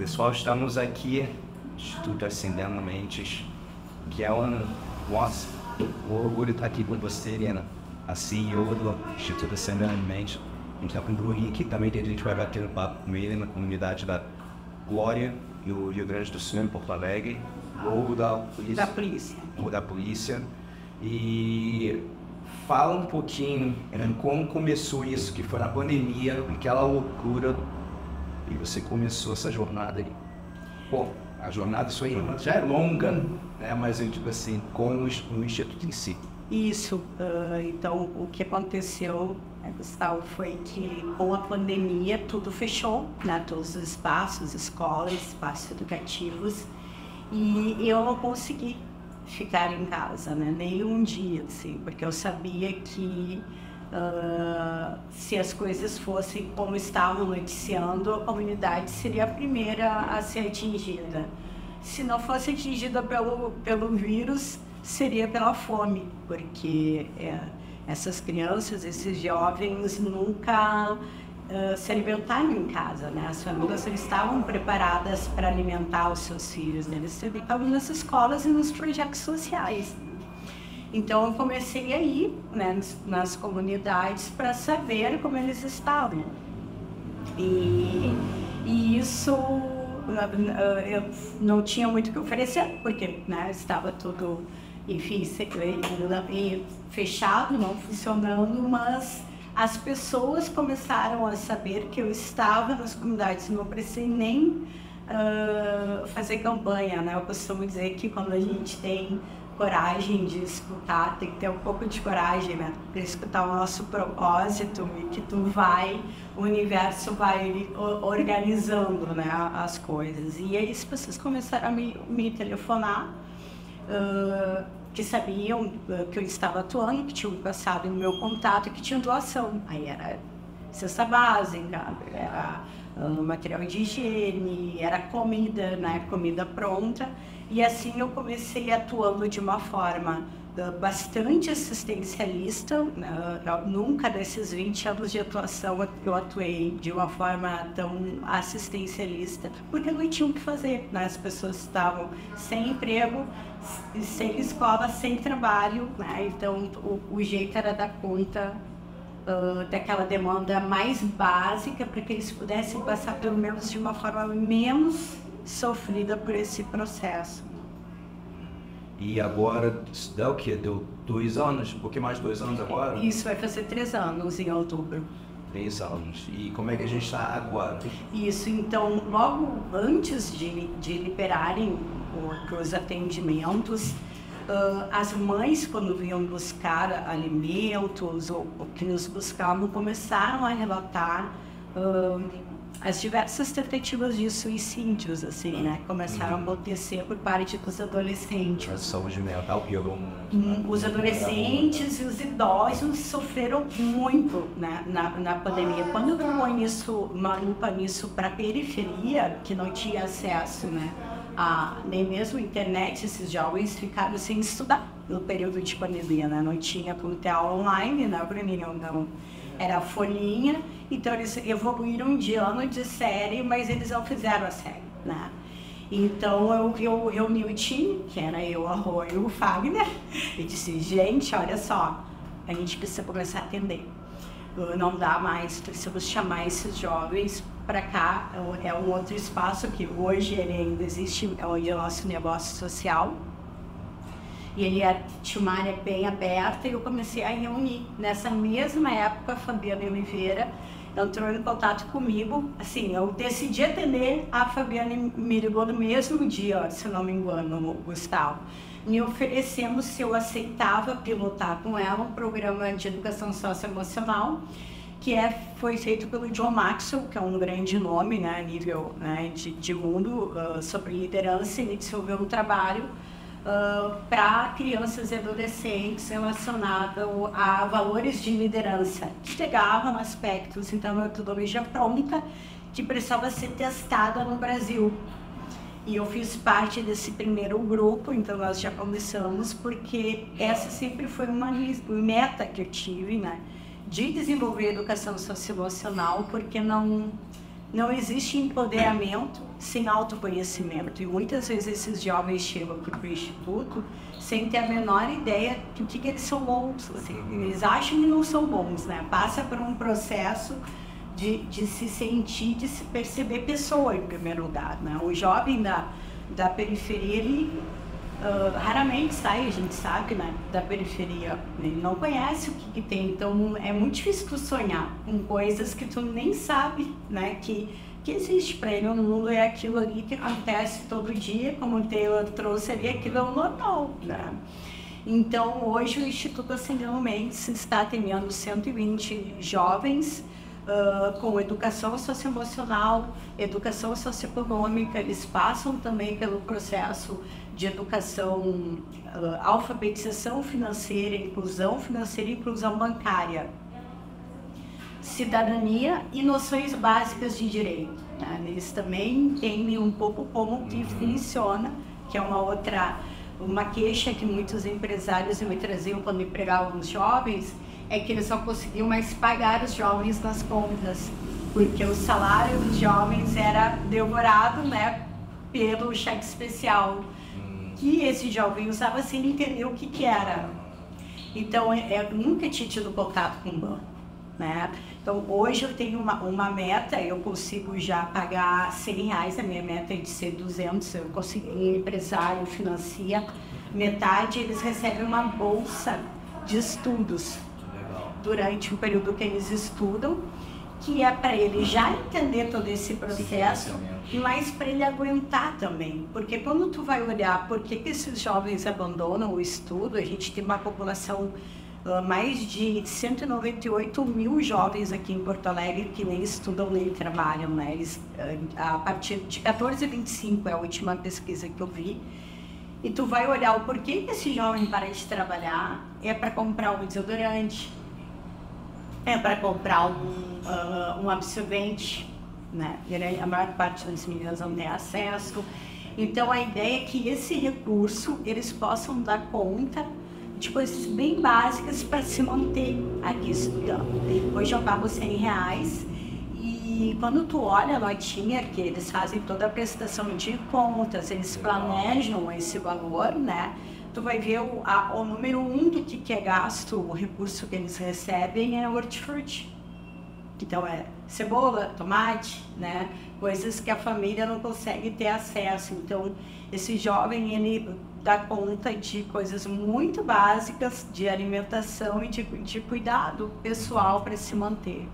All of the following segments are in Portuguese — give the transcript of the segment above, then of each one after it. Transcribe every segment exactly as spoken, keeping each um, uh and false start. Pessoal, estamos aqui, Instituto Ascendendo Mentes, que é um... Nossa, o orgulho está aqui com você, Helena, a C E O do Instituto Ascendendo Mentes. A gente está com o Bruno, que também tem, a gente vai bater um papo com ele na comunidade da Glória, no Rio Grande do Sul, em Porto Alegre. Rô da polícia. Da polícia. Rô da polícia. E fala um pouquinho em como começou isso, que foi na pandemia, aquela loucura, e você começou essa jornada aí. Bom, a jornada sua irmã já é longa, né? Mas eu digo assim, com o Instituto em si. Isso. Uh, então, o que aconteceu, Gustavo, foi que com a pandemia tudo fechou, né? Todos os espaços, escolas, espaços educativos. E eu não consegui ficar em casa, né? Nem um dia, assim, porque eu sabia que uh, se as coisas fossem como estavam noticiando, a comunidade seria a primeira a ser atingida. Se não fosse atingida pelo, pelo vírus, seria pela fome, porque é, essas crianças, esses jovens nunca Uh, se alimentarem em casa, né? As famílias estavam preparadas para alimentar os seus filhos, né? Eles estavam nas escolas e nos projetos sociais. Então eu comecei a ir, né, nas comunidades para saber como eles estavam. E, e isso eu não tinha muito o que oferecer, porque, né, estava tudo, enfim, fechado, não funcionando, mas as pessoas começaram a saber que eu estava nas comunidades, não precisei nem uh, fazer campanha, né? Eu costumo dizer que quando a gente tem coragem de escutar, tem que ter um pouco de coragem, né? Para escutar o nosso propósito e que tu vai, o universo vai organizando, né, as coisas. E aí as pessoas começaram a me, me telefonar, uh, que sabiam que eu estava atuando, que tinham passado no meu contato, que tinha doação. Aí era cesta básica, era material de higiene, era comida, né, comida pronta. E assim eu comecei atuando de uma forma bastante assistencialista. Eu nunca nesses vinte anos de atuação eu atuei de uma forma tão assistencialista, porque não tinha o que fazer, né? As pessoas estavam sem emprego, sem escola, sem trabalho, né? Então o, o jeito era dar conta uh, daquela demanda mais básica para que eles pudessem passar pelo menos de uma forma menos sofrida por esse processo. E agora, isso dá o quê? Deu dois anos? Um pouquinho mais de dois anos agora? Isso, vai fazer três anos em outubro. Três anos. E como é que a gente está agora? Isso, então, logo antes de, de liberarem os atendimentos, uh, as mães, quando vinham buscar alimentos ou, ou que nos buscavam, começaram a relatar Uh, as diversas tentativas de suicídios, assim, né, começaram a acontecer por parte dos adolescentes. A saúde mental piorou muito. Os adolescentes e os idosos sofreram muito, né, na, na pandemia. Quando eu conheço uma lupa nisso para a periferia, que não tinha acesso, né, a nem mesmo a internet, esses jovens ficaram sem estudar no período de pandemia, né, não tinha como ter aula online, né, Bruninho, não. Era a folhinha, então eles evoluíram de ano de série, mas eles não fizeram a série, né? Então eu, eu reuni o time, que era eu, a Rô e o Fagner, e disse, gente, olha só, a gente precisa começar a atender. Não dá mais, precisamos chamar esses jovens para cá, é um outro espaço que hoje ele ainda existe, é o nosso negócio social. E ele tinha uma área bem aberta e eu comecei a reunir. Nessa mesma época, a Fabiana Oliveira entrou em contato comigo. Assim, eu decidi atender a Fabiane Miribol no mesmo dia, se não me engano, Gustavo, me oferecendo se eu aceitava pilotar com ela um programa de educação socioemocional, que é, foi feito pelo John Maxwell, que é um grande nome, né, a nível, né, de, de mundo, uh, sobre liderança. Ele desenvolveu um trabalho Uh, para crianças e adolescentes relacionado a valores de liderança, que chegavam aspectos, então, uma metodologia pronta que precisava ser testada no Brasil. E eu fiz parte desse primeiro grupo, então nós já começamos, porque essa sempre foi uma meta que eu tive, né, de desenvolver educação socioemocional, porque não... Não existe empoderamento sem autoconhecimento. E muitas vezes esses jovens chegam aqui para o Instituto sem ter a menor ideia do que, que eles são bons. Assim. Eles acham que não são bons, né? Passa por um processo de, de se sentir, de se perceber pessoa em primeiro lugar. Né? O jovem da, da periferia, ele uh, raramente sai, a gente sabe, né? Da periferia. Ele não conhece o que, que tem, então é muito difícil tu sonhar com coisas que tu nem sabe, né? Que, que existe para ele, o mundo é aquilo ali que acontece todo dia, como o Taylor trouxe ali, aquilo é o normal, né? Então hoje o Instituto Ascendendo Mentes está atendendo cento e vinte jovens uh, com educação socioemocional, educação socioeconômica, eles passam também pelo processo de educação, uh, alfabetização financeira, inclusão financeira e inclusão bancária, cidadania e noções básicas de direito, né? Eles também entendem um pouco como que funciona, que é uma outra, uma queixa que muitos empresários me traziam quando empregavam os jovens, é que eles só conseguiam mais pagar os jovens nas contas, porque o salário dos jovens era devorado, né, pelo cheque especial, que esse jovem usava sem entender o que que era. Então, eu nunca tinha tido contato com o banco. Né? Então hoje eu tenho uma, uma meta, eu consigo já pagar cem reais, a minha meta é de ser duzentos, eu consegui, um empresário financia metade, eles recebem uma bolsa de estudos durante o período que eles estudam, que é para ele já entender todo esse processo, mas para ele aguentar também, porque quando tu vai olhar por que, que esses jovens abandonam o estudo, a gente tem uma população Uh, mais de cento e noventa e oito mil jovens aqui em Porto Alegre que nem estudam nem trabalham, né? Eles, uh, a partir de quatorze e vinte e cinco é a última pesquisa que eu vi, e tu vai olhar o porquê que esse jovem para de trabalhar, é para comprar um desodorante, é para comprar um, uh, um absorvente, né? A maior parte das meninas não tem acesso, então a ideia é que esse recurso eles possam dar conta de coisas bem básicas para se manter aqui estudando. Hoje eu pago cem reais e quando tu olha a notinha que eles fazem toda a prestação de contas, eles planejam esse valor, né? Tu vai ver o, a, o número um do que, que é gasto, o recurso que eles recebem é hortifruti. Então é cebola, tomate, né? Coisas que a família não consegue ter acesso. Então esse jovem, ele dá conta de coisas muito básicas de alimentação e de, de cuidado pessoal para se manter.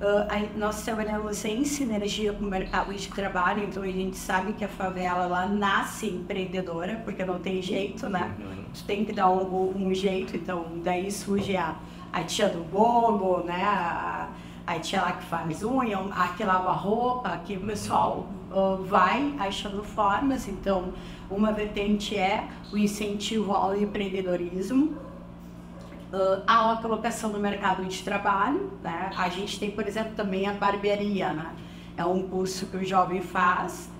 Uh, aí nós trabalhamos em sinergia com o mercado de trabalho, então a gente sabe que a favela lá nasce empreendedora, porque não tem jeito, né? Tu tem que dar um, um jeito, então daí surge a, a tia do bolo, né? A, a tia lá que faz unha, a que lava roupa, a que o pessoal uh, vai achando formas. Então, uma vertente é o incentivo ao empreendedorismo, uh, a colocação no mercado de trabalho, né? A gente tem, por exemplo, também a barbearia, né? É um curso que o jovem faz,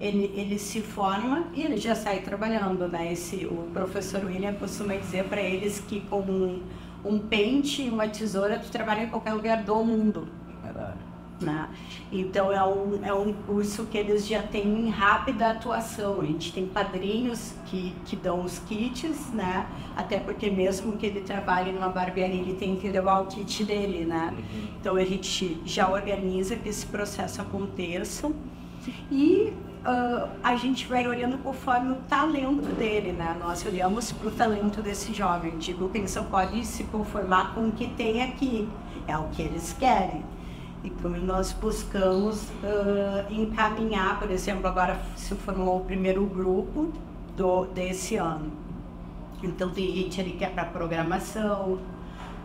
ele, ele se forma e ele já sai trabalhando, né? Esse, o professor William costuma dizer para eles que com um, um pente e uma tesoura, tu trabalha em qualquer lugar do mundo. Verdade. Né? Então é um, é um curso que eles já têm rápida atuação. A gente tem padrinhos que, que dão os kits, né? Até porque mesmo que ele trabalhe numa barbearia, ele tem que levar o kit dele, né? Uhum. Então a gente já organiza que esse processo aconteça. E uh, a gente vai olhando conforme o talento dele, né? Nós olhamos para o talento desse jovem. Digo que ele só pode se conformar com o que tem aqui, é o que eles querem. Então nós buscamos uh, encaminhar, por exemplo, agora se formou o primeiro grupo do, desse ano. Então tem gente ali que é para programação,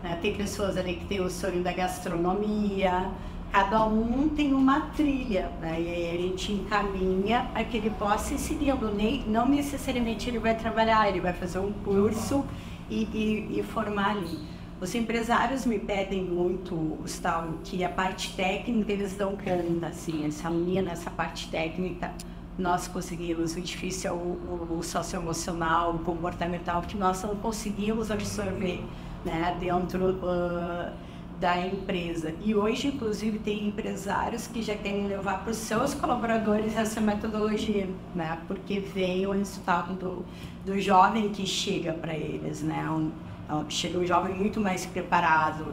né? Tem pessoas ali que tem o sonho da gastronomia. Cada um tem uma trilha, né? E aí a gente encaminha para que ele possa ir seguindo. Nem, não necessariamente ele vai trabalhar, ele vai fazer um curso e, e, e formar ali. Os empresários me pedem muito, Gustavo, que a parte técnica eles dão conta, assim, essa linha nessa parte técnica nós conseguimos, o difícil é o, o, o socioemocional, o comportamental, que nós não conseguimos absorver, né? Dentro... Uh, da empresa. E hoje, inclusive, tem empresários que já querem levar para os seus colaboradores essa metodologia, né? Porque vem o resultado do, do jovem que chega para eles, né? Um, chega um jovem muito mais preparado.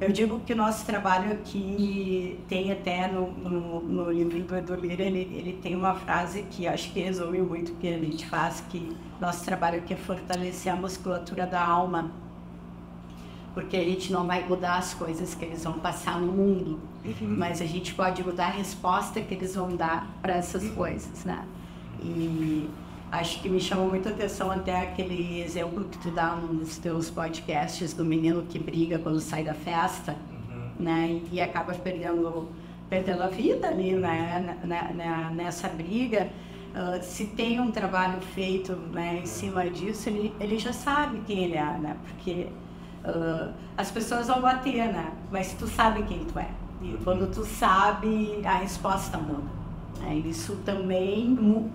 Eu digo que o nosso trabalho aqui tem até no, no, no livro do Edu Lira, ele, ele tem uma frase que acho que resume muito o que a gente faz, que nosso trabalho aqui é fortalecer a musculatura da alma, porque a gente não vai mudar as coisas que eles vão passar no mundo, uhum. mas a gente pode mudar a resposta que eles vão dar para essas uhum. coisas, né? E acho que me chamou muita atenção até aquele exemplo que tu dá nos teus podcasts do menino que briga quando sai da festa, uhum. né? E acaba perdendo, perdendo a vida ali, né? Na, na, nessa briga. Uh, se tem um trabalho feito, né, em cima disso, ele, ele já sabe quem ele é, né? Porque uh, as pessoas vão bater, né? Mas tu sabe quem tu é. E quando tu sabe, a resposta muda. Né? Isso também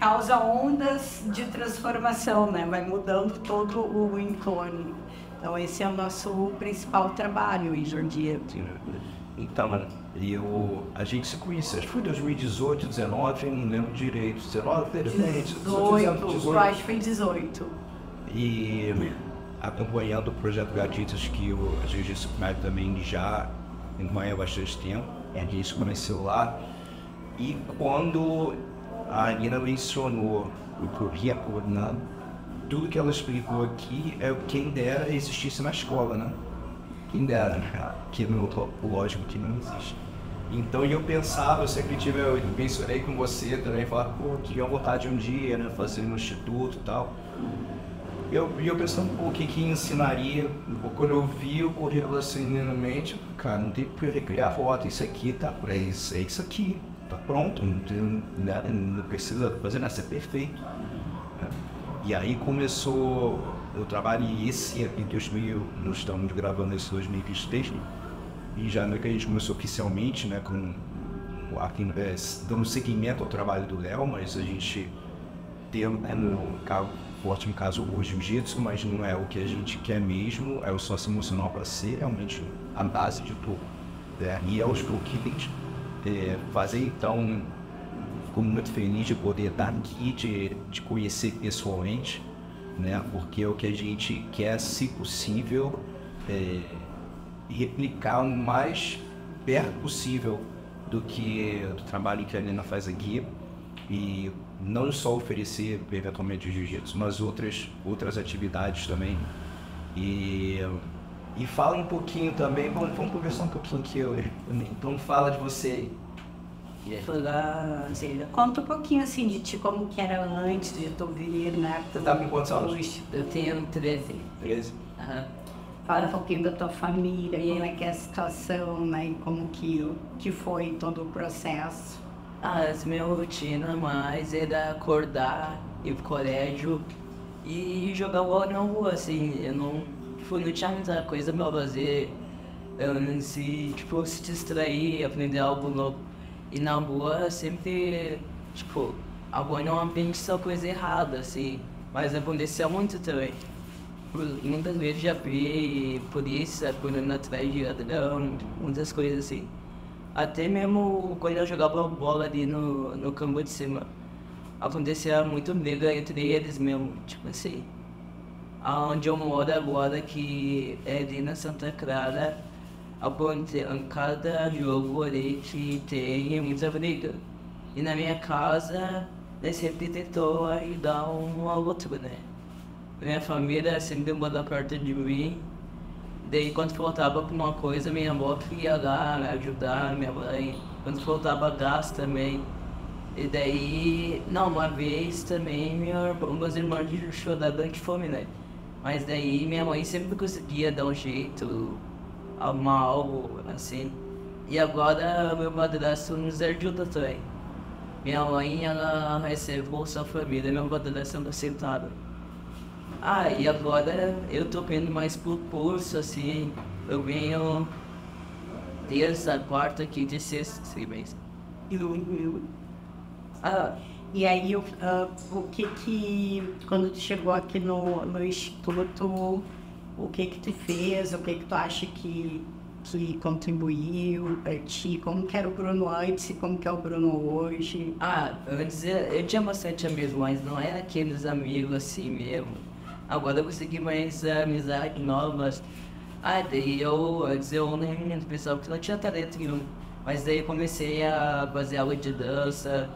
causa ondas de transformação, né? Vai mudando todo o entorno. Então esse é o nosso principal trabalho hoje em dia. Então, eu, a gente se conheceu, acho que foi em dois mil e dezoito, dezenove, não lembro direito, dezenove, dezoito, acho que foi em dezoito. E acompanhando o projeto Gatitas, que eu, a gente disciplinar também já acompanha há bastante tempo, a gente se conheceu lá. E quando a Nina mencionou o Corria Coordenado, tudo que ela explicou aqui é o quem dera existisse na escola, né? Quem dera, que não, lógico que não existe. Então eu pensava, eu sempre tive, eu mencionei com você também, falar, pô, que eu vou estar de um dia, né, fazer no instituto e tal. E eu, eu pensando, pô, o que que ensinaria? Quando eu vi o Corrida Ascendendo Mentes, cara, não tem porque criar foto, isso aqui tá pra isso, é isso aqui. Tá pronto, não, tem nada, não precisa fazer nada, é perfeito. E aí começou o trabalho, e esse aqui, nós estamos gravando esse dois mil e vinte e três, e já né, que a gente começou oficialmente, né, com, aqui, é, dando seguimento ao trabalho do Léo, mas a gente tem né, no caso, forte no caso o jiu-jitsu, mas não é o que a gente quer mesmo, é o socioemocional para ser realmente a base de tudo. Né? E aos pouquinhos. É, fazer então, fico muito feliz de poder estar aqui, de, de conhecer pessoalmente, né? Porque é o que a gente quer, se possível, é, replicar o mais perto possível do que do trabalho que a Helena faz aqui e não só oferecer eventualmente o jiu-jitsu, mas outras, outras atividades também. E, E fala um pouquinho também, vamos, vamos conversar um pouquinho aqui hoje. Então fala de você aí. Fala, Zilda. Conta um pouquinho assim de ti, como que era antes de tu vir, né? Você tá com quantos anos? Eu tenho treze. treze? Aham. Fala um pouquinho da tua família, como é que é a situação, né? E como que, que foi todo o processo. Ah, minha rotina mais era acordar, ir pro colégio e jogar bola na rua, assim, eu não... Tipo, não tinha muita coisa pra fazer, eu não sei, tipo, se distrair, aprender algo novo. E na rua sempre, tipo, a rua não aprende só coisa errada, assim, mas aconteceu muito também. Muitas vezes já vi polícia correndo atrás de ladrão, muitas coisas assim. Até mesmo quando eu jogava bola ali no, no campo de cima, acontecia muito briga entre eles mesmo, tipo assim. Onde eu moro agora, que é ali na Santa Clara, em cada jogo ali que tem muita briga. E na minha casa, eu sempre tentou ajudar um ao outro, né? Minha família sempre morou perto de mim. Daí, quando faltava alguma coisa, minha avó ia lá me ajudar, minha mãe. Quando faltava gás também. E daí, não, uma vez também, meu, meus irmãos choraram de fome, né? Mas daí minha mãe sempre conseguia dar um jeito, arrumar algo, assim. E agora meu padrasto nos ajuda também. Minha mãe, ela recebe Bolsa Família, meu padrasto não aceitava. Ah, e agora eu tô vendo mais por curso, assim. Eu venho terça, quarta, quinta e sexta, assim, mas... Ah. E aí, uh, o que que, quando tu chegou aqui no, no Instituto, o que que tu fez, o que que tu acha que, que contribuiu para ti, como que era o Bruno antes e como que é o Bruno hoje? Ah, antes eu, eu tinha bastante amigos, mas não era aqueles amigos assim mesmo. Agora eu consegui mais amizades novas. Ah, daí eu, antes eu nem pensava que não tinha talento nenhum. Mas daí eu comecei a fazer aula de dança,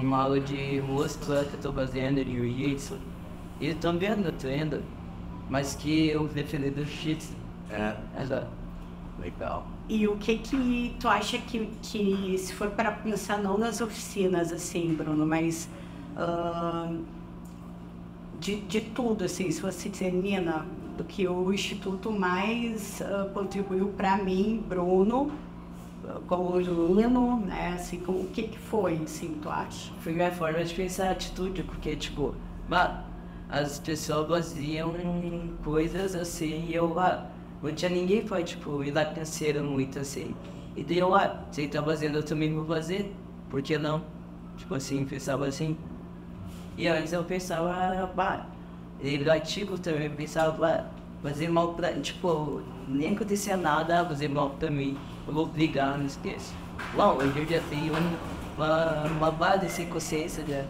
uma aula de música que eu tô fazendo, de isso. E também não tô indo, mas que eu preferi do shit. É. Exato. Legal. E o que que tu acha que, que se for para pensar não nas oficinas, assim, Bruno, mas uh, de, de tudo, assim, se você dizer, Nina, do que o Instituto mais uh, contribuiu para mim, Bruno, como aluno, né, assim, como, o que que foi, assim, tu acha? Foi minha forma de pensar, a atitude, porque, tipo, as pessoas faziam coisas assim, e eu ah, não tinha ninguém para, tipo, ir lá canseira muito, assim. E daí eu, ah, se ele tá fazendo, eu também vou fazer, por que não? Tipo assim, pensava assim. E antes eu pensava, ah, bah, ele ativo também, pensava, ah, fazer mal pra, tipo, nem acontecia nada, fazer mal pra mim, eu vou brigar, não esqueço. Bom, hoje eu já tenho uma, uma base sem consciência, já.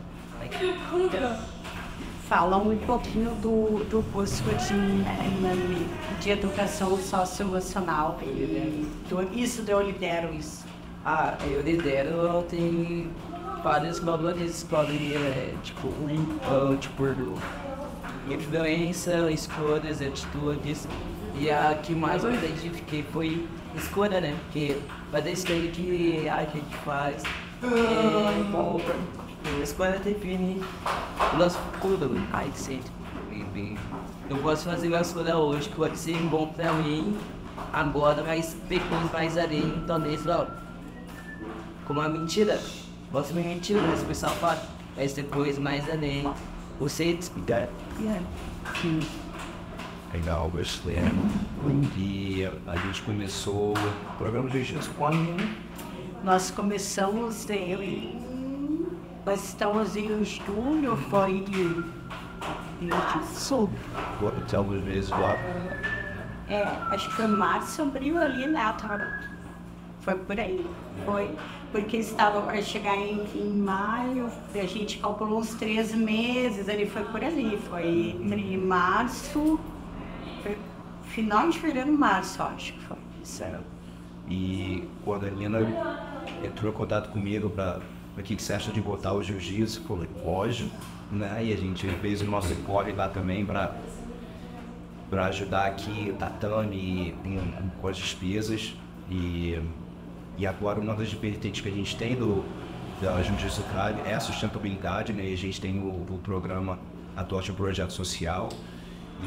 Fala um pouquinho do, do curso de, de educação socioemocional. Isso eu lidero isso? Ah, eu lidero, eu tenho vários valores, podem, é, tipo, um, tipo, influência, escolhas, atitudes. E a que mais eu identifiquei foi escolha, né? Porque fazer isso aí que a gente faz é bom. A escolha define o nosso futuro. Ai, sei, eu posso fazer uma escolha hoje que pode ser bom pra mim, agora, mas depois mais areia, talvez não. Como uma mentira. Posso me mentir, mas o pessoal fala, mas depois mais areia. Você despegar. Legal, excelente. E a gente começou o programa de gestão quando? Nós começamos em... Nós estamos em julho, foi em março. Alguns meses lá. É, acho que foi março, abril ali, né? Foi por aí. Foi. Porque estava para chegar em, em maio, a gente calculou uns três meses, ele foi por ali, foi entre março, foi final de fevereiro, março, acho que foi. Certo. E quando a Helena entrou em contato comigo para o que você acha de botar os jiu-jitsu pro colégio, né? E a gente fez o nosso corre lá também para para ajudar aqui, tatame, com as despesas e... E agora, uma das vertentes que a gente tem do, da Justiça Clara é a sustentabilidade, né? A gente tem o, o programa Adote um Projeto Social.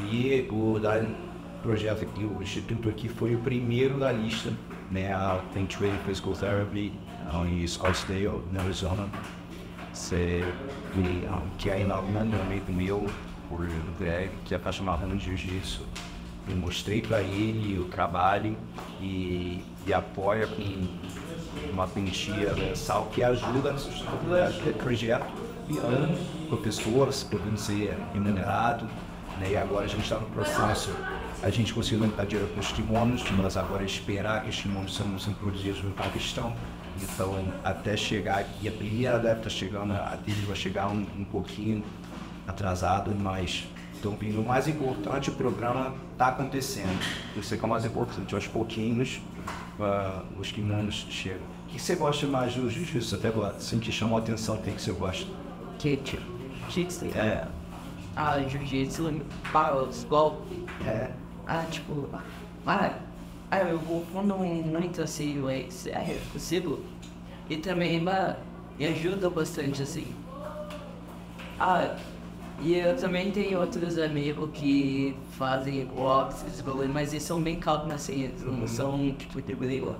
E o da, projeto aqui, o Instituto aqui foi o primeiro da lista, né? A Think Trade Physical Therapy, em Scottsdale, na Arizona. Se, e, um, que é inaugurando no meio do meu, por, é, que é apaixonado de jiu-jitsu. Eu mostrei para ele o trabalho e, e apoia com uma quantia mensal que ajuda no projeto e professores podendo ser remunerado, né? E agora a gente está no processo, a gente conseguiu aumentar dinheiro com os timônios, mas agora é esperar que os timônios são, são produzidos no Paquistão. Então até chegar, e a primeira deve estar chegando, a dele vai chegar um, um pouquinho atrasado, mas então, o mais importante, o programa está acontecendo. Eu sei que é o mais importante, aos pouquinhos, uh, os quinhentos chegam. O que você gosta mais do jiu-jitsu até agora? Assim que chamou a atenção, o que você gosta? Jiu-jitsu. Jiu-jitsu? É. Ah, jiu-jitsu, os golpes. É. Ah, tipo, ah, eu vou fundo muito assim, é possível. E também me ajuda bastante, assim. Ah, e eu também tenho outros amigos que fazem walks, mas eles são bem calmos assim, eles não são tipo de briga.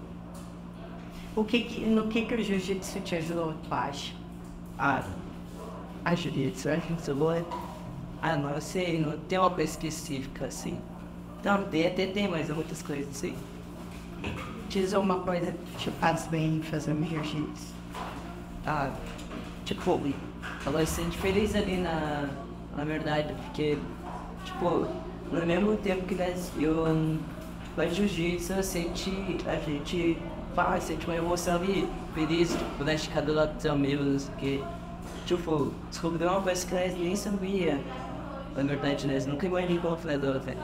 O que que, no que que o jiu-jitsu te ajudou, tu acha? Ah, a jiu-jitsu, a jiu-jitsu boa? Ah, não sei, não tem uma coisa específica assim. Então, tem, até tem mais outras coisas assim. Diz uma coisa que te faz bem fazer o jiu-jitsu. Ah, tipo, ela se sente feliz ali na... Na verdade, porque, tipo, no mesmo tempo que nós, eu faz jiu-jitsu, senti, a gente faz, sente uma emoção e feliz, tipo, né, de cada lado dos amigos, que, tipo, descobriu uma coisa que nós nem sabia. Na verdade, nós nunca imaginamos como fredor, velho.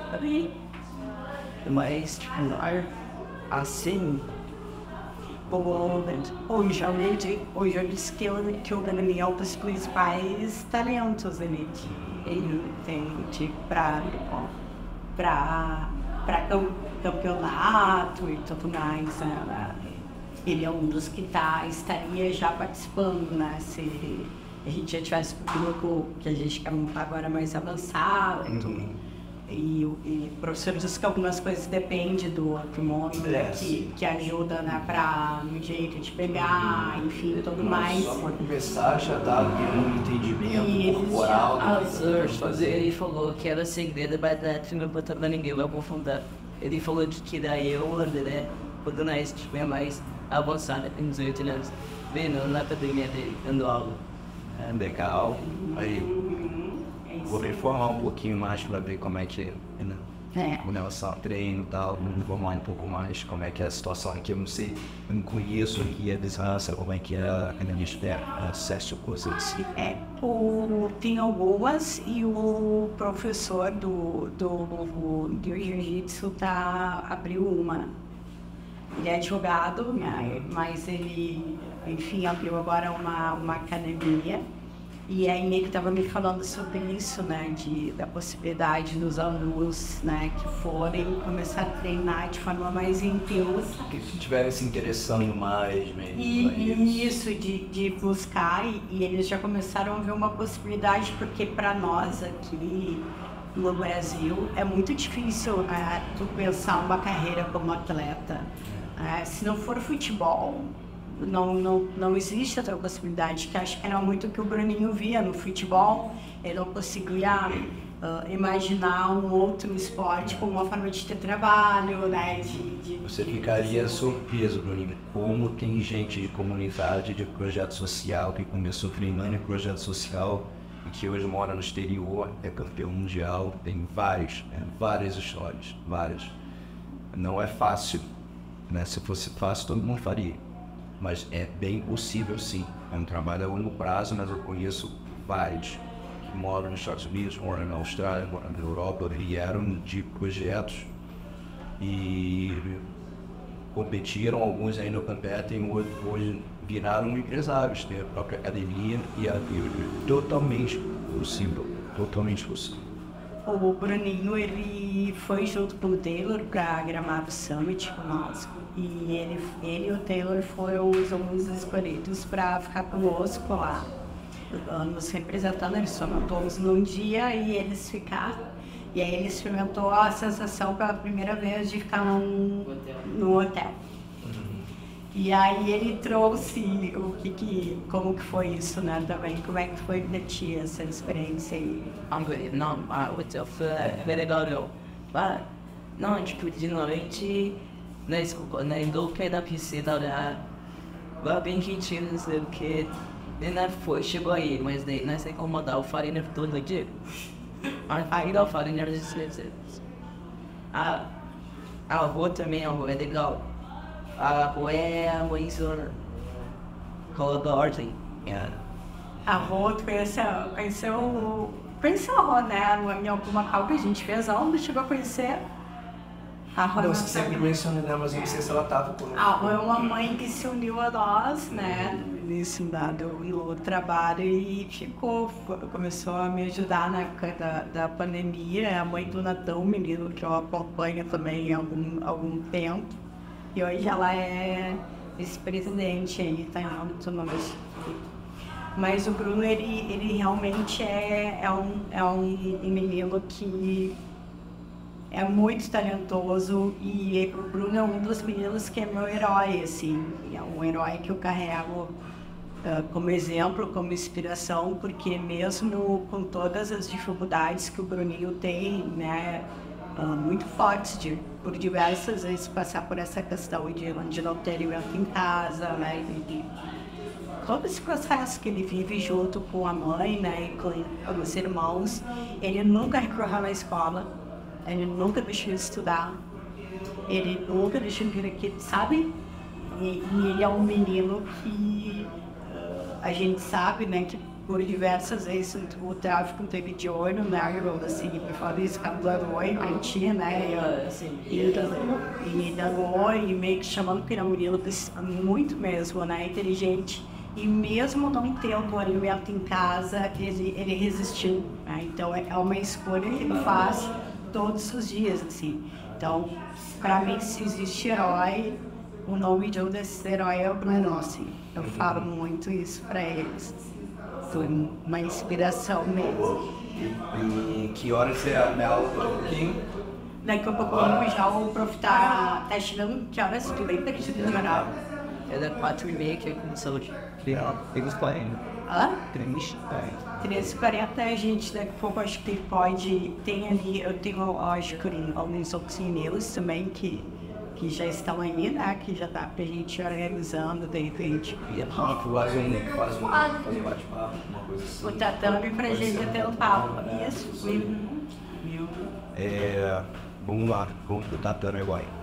Mas, tipo, assim, hoje eu aprendi, hoje eu disse que eu ganhei os principais talentos ali, entende? Pra, pra, pra campeonato e tudo mais, né? Ele é um dos que tá, estaria já participando, né? Se a gente já tivesse público que a gente quer montar agora mais avançado e tudo. E, e o professor diz que algumas coisas dependem do hormônio, né, que, que ajuda, né, para um jeito de pegar, enfim, tudo Mas mais. Só para conversar já dá um entendimento e corporal. Já, ele falou que era segredo, mas né, não botava pra ninguém, eu confundar. Ele falou de que daí eu, o André, quando nós tipo, é mais avançado, tem dezoito anos, vendo na academia dele, dando aula. É, legal. Aí. Vou reformar um pouquinho mais para ver como é que né? é o nosso treino e tal, vou informar um pouco mais como é que é a situação aqui, eu não sei, eu não conheço aqui a distância, como é que é a energia, acesso a coisas. É, o, tem algumas e o professor do, do, do, do jiu-jitsu tá, abriu uma. Ele é advogado, né? Mas ele, enfim, abriu agora uma, uma academia. E aí meio que estava me falando sobre isso, né, de, da possibilidade dos alunos, né, que forem começar a treinar de forma mais intensa. Que se estiverem se interessando mais mesmo. E isso, de, de buscar, e, e eles já começaram a ver uma possibilidade, porque para nós aqui no Brasil é muito difícil, né, tu pensar uma carreira como atleta. É, se não for futebol, Não, não, não existe outra possibilidade, que acho que era muito o que o Bruninho via no futebol, ele não conseguia uh, imaginar um outro esporte como uma forma de ter trabalho, né? De, de, Você ficaria surpreso, Bruninho, como tem gente de comunidade, de projeto social, que começou treinando em projeto social e que hoje mora no exterior, é campeão mundial, tem vários, é, várias histórias, várias. Não é fácil, né? Se fosse fácil, todo mundo faria. Mas é bem possível, sim. É um trabalho a longo prazo, mas eu conheço vários que moram nos Estados Unidos, moram na Austrália, moram na Europa, vieram de projetos e competiram. Alguns ainda competem, hoje viraram empresários, têm a própria academia e é totalmente possível, totalmente possível. O Bruninho, ele foi junto com o Taylor para gravar o Summit conosco. E ele, ele e o Taylor foram os alunos escolhidos para ficar conosco lá, nos representando. Eles só todos num dia e eles ficaram. E aí ele experimentou a sensação pela primeira vez de ficar num hotel. Num hotel. E aí ele trouxe o que que, como que foi isso, né, também, como é que foi pra ti essa experiência aí? Não, o hotel foi legal, não. Não, tipo, de noite, na indústria da piscina, lá bem quentinho, não sei o que, ainda foi, chegou aí, mas daí, não sei incomodar, o farinha todo dia. Ainda o farinha era de A avó também, a avó é legal. A Rô é a mãe da ordem. A Rô conheceu a Rô, né? Em alguma call que a gente fez, a Rô chegou a conhecer a Rô. Não, você sempre menciona, né? Mas eu não sei se ela estava com a Rô. É uma mãe que se uniu a nós, né? Nesse dado no trabalho e ficou, começou a me ajudar na época da, da pandemia. É a mãe do Natão, um menino que eu acompanho também há algum, algum tempo. E hoje ela é vice-presidente aí, tá em alto nome. Mas o Bruno, ele, ele realmente é, é, um, é um menino que é muito talentoso. E o Bruno é um dos meninos que é meu herói, assim. É um herói que eu carrego uh, como exemplo, como inspiração, porque mesmo com todas as dificuldades que o Bruninho tem, né, uh, muito forte de... por diversas vezes passar por essa questão de, de não ter alimento em casa, né, e todo esse processo que ele vive junto com a mãe, né, e com os irmãos, ele nunca recorreu na escola, Ele nunca deixou eu estudar, ele nunca deixou eu vir aqui, sabe? E, e ele é um menino que uh, a gente sabe, né, que por diversas vezes o tráfico teve de olho, né, eu, assim, eu falo isso com a Blanoi, mentir, né, eu, assim, ele dando e meio que chamando que ele é um menino muito mesmo, né, inteligente. E mesmo não tendo alimento em casa, ele, ele resistiu, né? Então é uma escolha que ele faz todos os dias, assim. Então, para mim, se existe herói, o nome de um desses heróis é o Bruno, assim. Eu falo muito isso para eles. Foi uma inspiração mesmo. E que horas você é a aula um pouquinho? Daqui a pouco já o prof tá chegando, que horas tu vem daqui de Jornal? É da quatro e meia que começou aqui. três e quarenta. Ah? três e quarenta, a gente daqui a pouco acho que pode. Tem ali, eu tenho acho que alguns outros e-mails também que, que já estão aí, né? Que já dá pra gente organizando, de repente. E a papo ainda, quase um bate-papo, uma coisa assim. O tatame pra gente até o papo. Isso, viu? É. Vamos lá, vamos pro tatame agora.